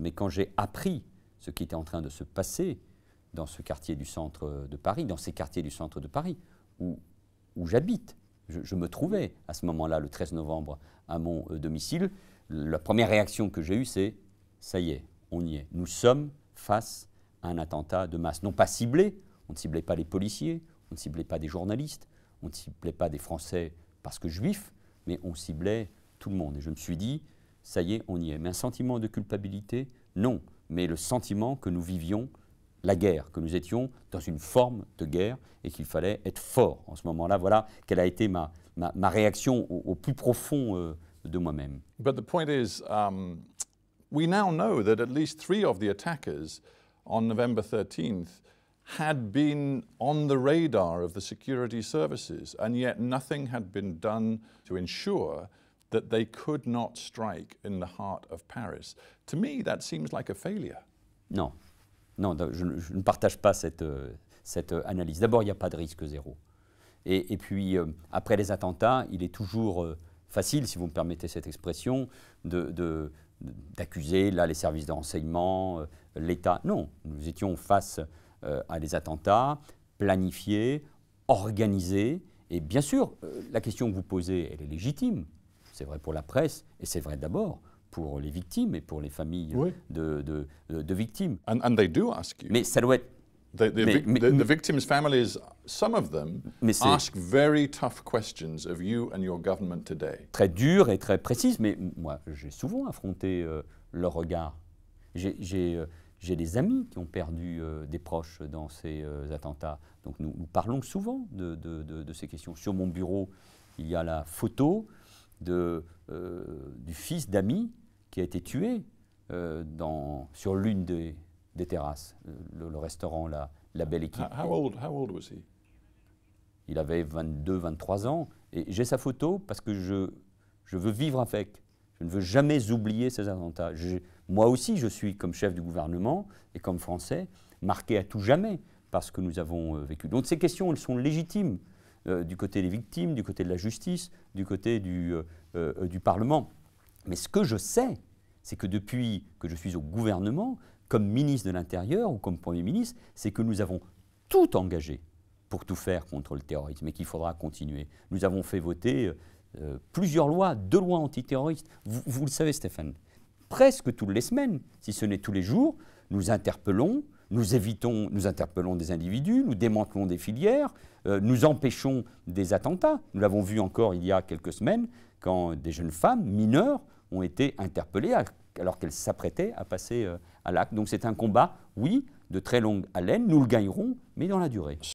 mais quand j'ai appris ce qui était en train de se passer dans ce quartier du centre de Paris, dans ces quartiers du centre de Paris où j'habite, je me trouvais à ce moment-là, le 13 novembre, à mon domicile, la première réaction que j'ai eue, c'est « ça y est, on y est, nous sommes face à un attentat de masse ». Non pas ciblé, on ne ciblait pas les policiers, on ne ciblait pas des journalistes, on ne ciblait pas des Français parce que juifs, mais on ciblait tout le monde. Et je me suis dit « ça y est, on y est ». Mais un sentiment de culpabilité, non, mais le sentiment que nous vivions la guerre, que nous étions dans une forme de guerre et qu'il fallait être fort en ce moment-là. Voilà quelle a été ma réaction au plus profond de moi-même. But the point is, we now know that at least three of the attackers on November 13th had been on the radar of the security services, and yet nothing had been done to ensure that they could not strike in the heart of Paris. To me, that seems like a failure. Non. Non, je ne partage pas cette analyse. D'abord, il n'y a pas de risque zéro. Et puis, après les attentats, il est toujours facile, si vous me permettez cette expression, d'accuser les services de renseignement, l'État. Non, nous étions face à des attentats planifiés, organisés. Et bien sûr, la question que vous posez, elle est légitime. C'est vrai pour la presse et c'est vrai d'abord pour les victimes et pour les familles oui. de victimes. And they do ask you. Mais ça doit être. The victims' families, some of them, ask very tough questions of you and your government today. Très dur et très précise, mais moi, j'ai souvent affronté leur regard. J'ai des amis qui ont perdu des proches dans ces attentats. Donc nous parlons souvent de ces questions. Sur mon bureau, il y a la photo du fils d'amis qui a été tué sur l'une des terrasses, le restaurant la Belle Équipe. How old was he? Il avait 22, 23 ans. Et j'ai sa photo parce que je veux vivre avec. Je ne veux jamais oublier ces attentats. Moi aussi, je suis, comme chef du gouvernement et comme Français, marqué à tout jamais par ce que nous avons vécu. Donc ces questions, elles sont légitimes du côté des victimes, du côté de la justice, du côté du Parlement. Mais ce que je sais, c'est que depuis que je suis au gouvernement, comme ministre de l'Intérieur ou comme Premier ministre, c'est que nous avons tout engagé pour tout faire contre le terrorisme et qu'il faudra continuer. Nous avons fait voter plusieurs lois, 2 lois antiterroristes. Vous le savez, Stéphane, presque toutes les semaines, si ce n'est tous les jours, nous interpellons, nous interpellons des individus, nous démantelons des filières, nous empêchons des attentats. Nous l'avons vu encore il y a quelques semaines, quand des jeunes femmes mineures ont été interpellées alors qu'elles s'apprêtaient à passer à l'acte. Donc c'est un combat, oui, de très longue haleine, nous le gagnerons, mais dans la durée.